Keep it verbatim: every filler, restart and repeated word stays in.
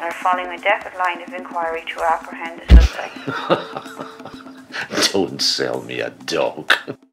and are following a debit line of inquiry to apprehend the suspect. Don't sell me a dog.